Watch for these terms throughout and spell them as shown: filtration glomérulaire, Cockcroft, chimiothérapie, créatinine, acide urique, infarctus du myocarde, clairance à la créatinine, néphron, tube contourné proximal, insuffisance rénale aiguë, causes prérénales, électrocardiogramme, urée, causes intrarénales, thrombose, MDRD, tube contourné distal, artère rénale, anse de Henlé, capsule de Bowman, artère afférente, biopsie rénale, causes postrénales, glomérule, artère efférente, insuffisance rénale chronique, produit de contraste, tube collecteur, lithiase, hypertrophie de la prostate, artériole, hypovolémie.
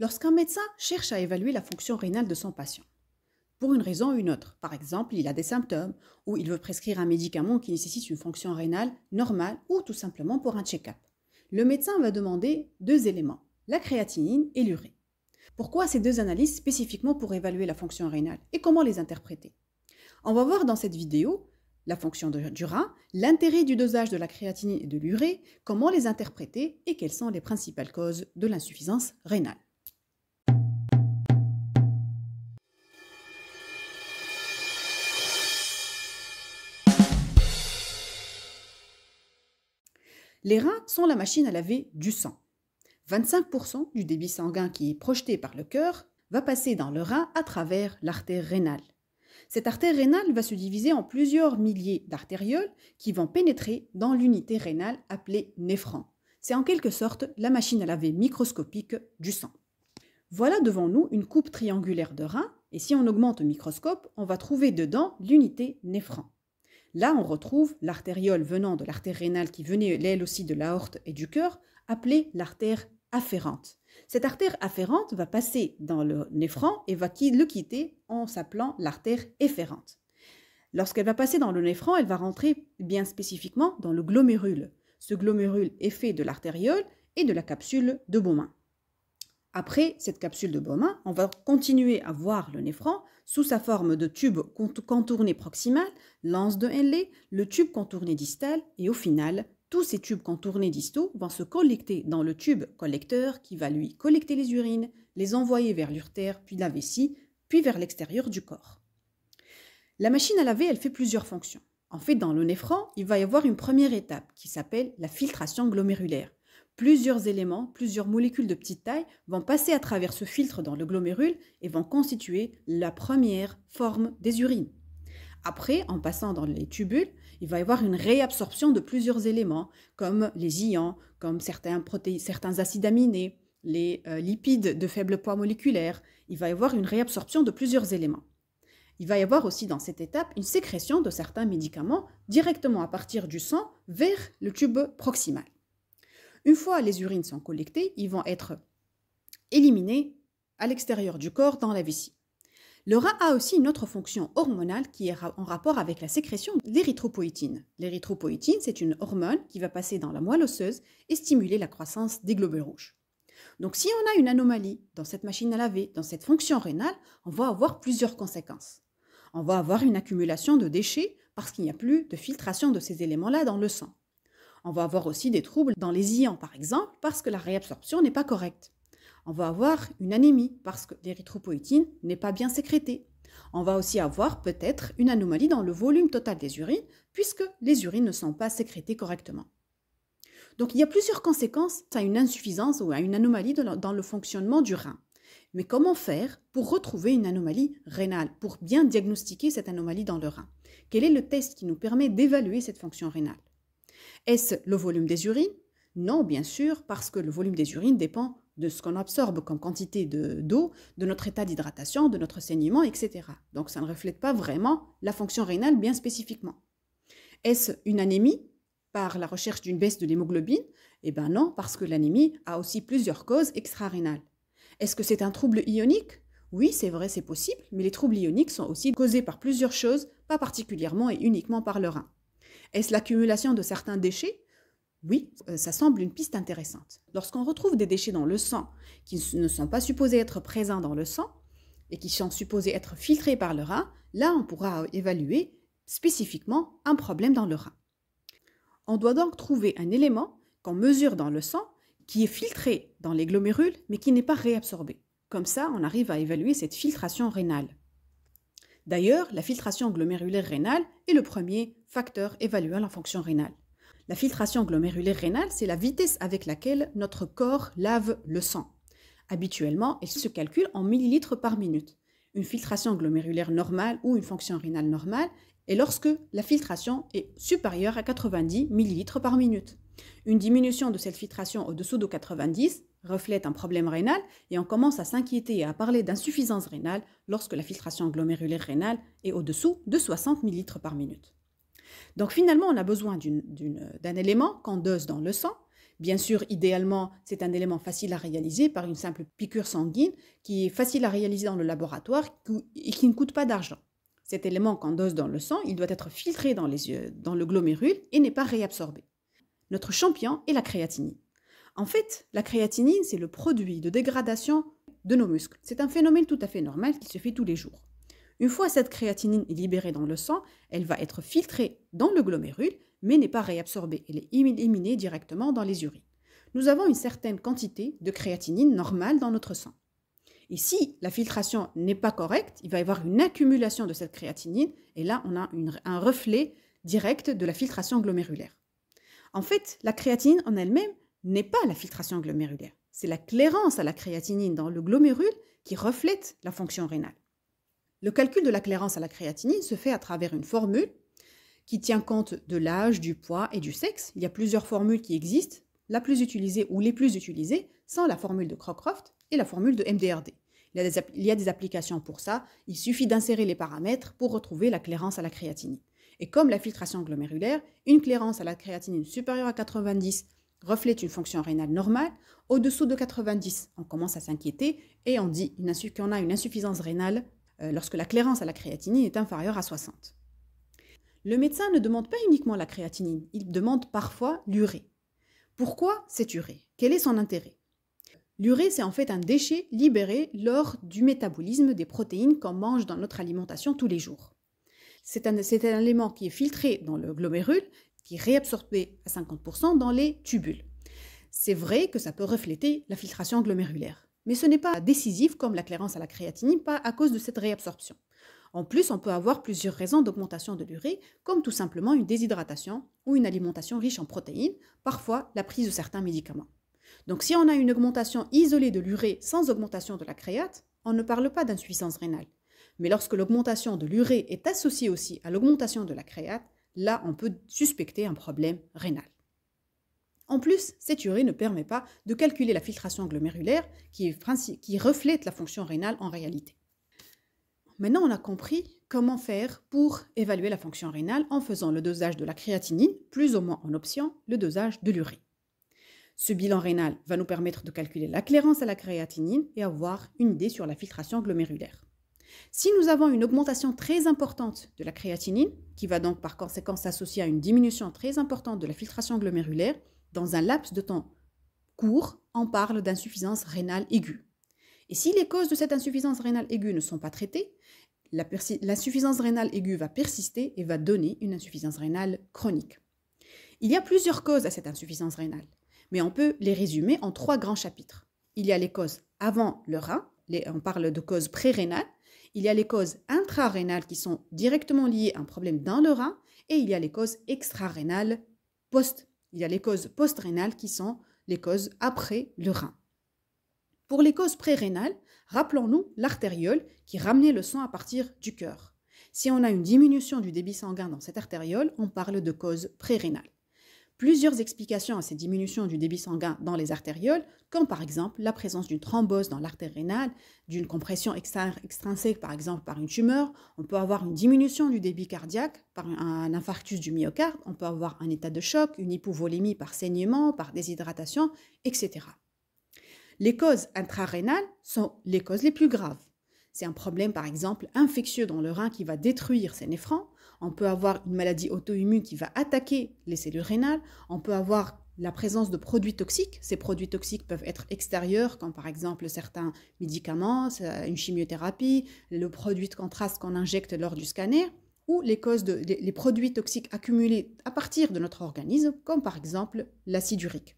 lorsqu'un médecin cherche à évaluer la fonction rénale de son patient, pour une raison ou une autre. Par exemple, il a des symptômes ou il veut prescrire un médicament qui nécessite une fonction rénale normale ou tout simplement pour un check-up. Le médecin va demander deux éléments, la créatinine et l'urée. Pourquoi ces deux analyses spécifiquement pour évaluer la fonction rénale et comment les interpréter? On va voir dans cette vidéo la fonction du rein, l'intérêt du dosage de la créatinine et de l'urée, comment les interpréter et quelles sont les principales causes de l'insuffisance rénale. Les reins sont la machine à laver du sang. 25% du débit sanguin qui est projeté par le cœur va passer dans le rein à travers l'artère rénale. Cette artère rénale va se diviser en plusieurs milliers d'artérioles qui vont pénétrer dans l'unité rénale appelée néphron. C'est en quelque sorte la machine à laver microscopique du sang. Voilà devant nous une coupe triangulaire de rein et si on augmente le microscope, on va trouver dedans l'unité néphron. Là, on retrouve l'artériole venant de l'artère rénale qui venait elle aussi de l'aorte et du cœur, appelée l'artère afférente. Cette artère afférente va passer dans le néphron et va le quitter en s'appelant l'artère efférente. Lorsqu'elle va passer dans le néphron, elle va rentrer bien spécifiquement dans le glomérule. Ce glomérule est fait de l'artériole et de la capsule de Bowman. Après cette capsule de Bowman, on va continuer à voir le néphron sous sa forme de tube contourné proximal, l'anse de Henlé, le tube contourné distal et au final, tous ces tubes contournés distaux vont se collecter dans le tube collecteur qui va lui collecter les urines, les envoyer vers l'urtère, puis la vessie, puis vers l'extérieur du corps. La machine à laver, elle fait plusieurs fonctions. En fait, dans le néphron, il va y avoir une première étape qui s'appelle la filtration glomérulaire. Plusieurs éléments, plusieurs molécules de petite taille vont passer à travers ce filtre dans le glomérule et vont constituer la première forme des urines. Après, en passant dans les tubules, il va y avoir une réabsorption de plusieurs éléments comme les ions, comme certains acides aminés, les lipides de faible poids moléculaire. Il va y avoir une réabsorption de plusieurs éléments. Il va y avoir aussi dans cette étape une sécrétion de certains médicaments directement à partir du sang vers le tube proximal. Une fois les urines sont collectées, ils vont être éliminés à l'extérieur du corps dans la vessie. Le rein a aussi une autre fonction hormonale qui est en rapport avec la sécrétion d'érythropoïtine. L'érythropoïtine, c'est une hormone qui va passer dans la moelle osseuse et stimuler la croissance des globules rouges. Donc si on a une anomalie dans cette machine à laver, dans cette fonction rénale, on va avoir plusieurs conséquences. On va avoir une accumulation de déchets parce qu'il n'y a plus de filtration de ces éléments-là dans le sang. On va avoir aussi des troubles dans les ions, par exemple, parce que la réabsorption n'est pas correcte. On va avoir une anémie, parce que l'érythropoïtine n'est pas bien sécrétée. On va aussi avoir peut-être une anomalie dans le volume total des urines, puisque les urines ne sont pas sécrétées correctement. Donc il y a plusieurs conséquences à une insuffisance ou à une anomalie dans le fonctionnement du rein. Mais comment faire pour retrouver une anomalie rénale, pour bien diagnostiquer cette anomalie dans le rein? Quel est le test qui nous permet d'évaluer cette fonction rénale? Est-ce le volume des urines? Non, bien sûr, parce que le volume des urines dépend de ce qu'on absorbe comme quantité d'eau, de notre état d'hydratation, de notre saignement, etc. Donc ça ne reflète pas vraiment la fonction rénale bien spécifiquement. Est-ce une anémie par la recherche d'une baisse de l'hémoglobine? Eh bien non, parce que l'anémie a aussi plusieurs causes extrarénales. Est-ce que c'est un trouble ionique? Oui, c'est vrai, c'est possible, mais les troubles ioniques sont aussi causés par plusieurs choses, pas particulièrement et uniquement par le rein. Est-ce l'accumulation de certains déchets? Oui, ça semble une piste intéressante. Lorsqu'on retrouve des déchets dans le sang qui ne sont pas supposés être présents dans le sang et qui sont supposés être filtrés par le rein, là on pourra évaluer spécifiquement un problème dans le rein. On doit donc trouver un élément qu'on mesure dans le sang qui est filtré dans les glomérules mais qui n'est pas réabsorbé. Comme ça, on arrive à évaluer cette filtration rénale. D'ailleurs, la filtration glomérulaire rénale est le premier facteur évaluant la fonction rénale. La filtration glomérulaire rénale, c'est la vitesse avec laquelle notre corps lave le sang. Habituellement, elle se calcule en millilitres par minute. Une filtration glomérulaire normale ou une fonction rénale normale est lorsque la filtration est supérieure à 90 millilitres par minute. Une diminution de cette filtration au-dessous de 90 reflète un problème rénal et on commence à s'inquiéter et à parler d'insuffisance rénale lorsque la filtration glomérulaire rénale est au-dessous de 60 millilitres par minute. Donc finalement, on a besoin d'un élément qu'on dose dans le sang, Bien sûr, idéalement, c'est un élément facile à réaliser par une simple piqûre sanguine qui est facile à réaliser dans le laboratoire et qui ne coûte pas d'argent. Cet élément qu'on dose dans le sang, il doit être filtré dans les yeux, dans le glomérule et n'est pas réabsorbé. Notre champion est la créatinine. En fait, la créatinine, c'est le produit de dégradation de nos muscles. C'est un phénomène tout à fait normal qui se fait tous les jours. Une fois cette créatinine est libérée dans le sang, elle va être filtrée dans le glomérule, mais n'est pas réabsorbée. Elle est éliminée directement dans les urines. Nous avons une certaine quantité de créatinine normale dans notre sang. Et si la filtration n'est pas correcte, il va y avoir une accumulation de cette créatinine, et là on a un reflet direct de la filtration glomérulaire. En fait, la créatinine en elle-même n'est pas la filtration glomérulaire. C'est la clairance à la créatinine dans le glomérule qui reflète la fonction rénale. Le calcul de la clairance à la créatinine se fait à travers une formule qui tient compte de l'âge, du poids et du sexe. Il y a plusieurs formules qui existent. La plus utilisée ou les plus utilisées sont la formule de Cockcroft et la formule de MDRD. Il y a des applications pour ça. Il suffit d'insérer les paramètres pour retrouver la clairance à la créatinine. Et comme la filtration glomérulaire, une clairance à la créatinine supérieure à 90 reflète une fonction rénale normale. Au-dessous de 90, on commence à s'inquiéter et on dit qu'on a une insuffisance rénale lorsque la clairance à la créatinine est inférieure à 60. Le médecin ne demande pas uniquement la créatinine, il demande parfois l'urée. Pourquoi cette urée? Quel est son intérêt? L'urée, c'est en fait un déchet libéré lors du métabolisme des protéines qu'on mange dans notre alimentation tous les jours. C'est un élément qui est filtré dans le glomérule, qui est réabsorbé à 50% dans les tubules. C'est vrai que ça peut refléter la filtration glomérulaire, mais ce n'est pas décisif comme la clairance à la créatinine, pas à cause de cette réabsorption. En plus, on peut avoir plusieurs raisons d'augmentation de l'urée, comme tout simplement une déshydratation ou une alimentation riche en protéines, parfois la prise de certains médicaments. Donc si on a une augmentation isolée de l'urée sans augmentation de la créate, on ne parle pas d'insuffisance rénale. Mais lorsque l'augmentation de l'urée est associée aussi à l'augmentation de la créate, là on peut suspecter un problème rénal. En plus, cette urée ne permet pas de calculer la filtration glomérulaire qui reflète la fonction rénale en réalité. Maintenant, on a compris comment faire pour évaluer la fonction rénale en faisant le dosage de la créatinine, plus ou moins en option, le dosage de l'urée. Ce bilan rénal va nous permettre de calculer la clairance à la créatinine et avoir une idée sur la filtration glomérulaire. Si nous avons une augmentation très importante de la créatinine, qui va donc par conséquent s'associer à une diminution très importante de la filtration glomérulaire, dans un laps de temps court, on parle d'insuffisance rénale aiguë. Et si les causes de cette insuffisance rénale aiguë ne sont pas traitées, l'insuffisance rénale aiguë va persister et va donner une insuffisance rénale chronique. Il y a plusieurs causes à cette insuffisance rénale, mais on peut les résumer en trois grands chapitres. Il y a les causes avant le rein, on parle de causes prérénales, il y a les causes intrarénales qui sont directement liées à un problème dans le rein, et il y a les causes extrarénales il y a les causes postrénales qui sont les causes après le rein. Pour les causes prérénales, rappelons-nous l'artériole qui ramenait le sang à partir du cœur. Si on a une diminution du débit sanguin dans cette artériole, on parle de causes prérénales. Plusieurs explications à ces diminutions du débit sanguin dans les artérioles, comme par exemple la présence d'une thrombose dans l'artère rénale, d'une compression extrinsèque par exemple par une tumeur, on peut avoir une diminution du débit cardiaque par un infarctus du myocarde, on peut avoir un état de choc, une hypovolémie par saignement, par déshydratation, etc. Les causes intrarénales sont les causes les plus graves. C'est un problème par exemple infectieux dans le rein qui va détruire ses néphrons. On peut avoir une maladie auto-immune qui va attaquer les cellules rénales. On peut avoir la présence de produits toxiques. Ces produits toxiques peuvent être extérieurs, comme par exemple certains médicaments, une chimiothérapie, le produit de contraste qu'on injecte lors du scanner, ou les produits toxiques accumulés à partir de notre organisme, comme par exemple l'acide urique.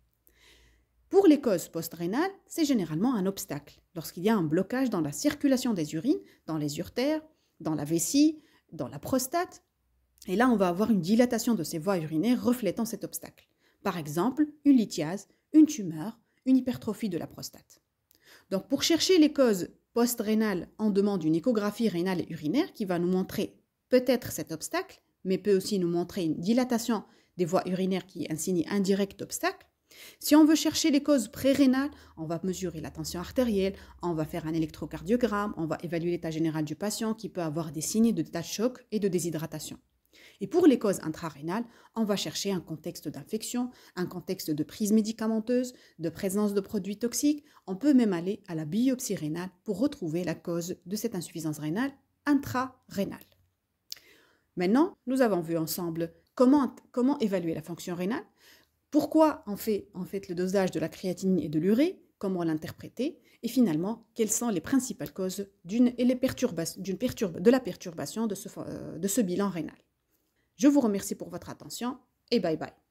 Pour les causes postrénales, c'est généralement un obstacle. Lorsqu'il y a un blocage dans la circulation des urines, dans les urtères, dans la vessie, dans la prostate, et là on va avoir une dilatation de ces voies urinaires reflétant cet obstacle. Par exemple, une lithiase, une tumeur, une hypertrophie de la prostate. Donc pour chercher les causes postrénales, on demande une échographie rénale et urinaire qui va nous montrer peut-être cet obstacle, mais peut aussi nous montrer une dilatation des voies urinaires qui est un signe indirect d'obstacle. Si on veut chercher les causes prérénales, on va mesurer la tension artérielle, on va faire un électrocardiogramme, on va évaluer l'état général du patient qui peut avoir des signes de choc et de déshydratation. Et pour les causes intrarénales, on va chercher un contexte d'infection, un contexte de prise médicamenteuse, de présence de produits toxiques. On peut même aller à la biopsie rénale pour retrouver la cause de cette insuffisance rénale intrarénale. Maintenant, nous avons vu ensemble comment évaluer la fonction rénale, pourquoi on fait le dosage de la créatinine et de l'urée, comment l'interpréter, et finalement, quelles sont les principales causes de la perturbation de ce bilan rénal. Je vous remercie pour votre attention et bye bye.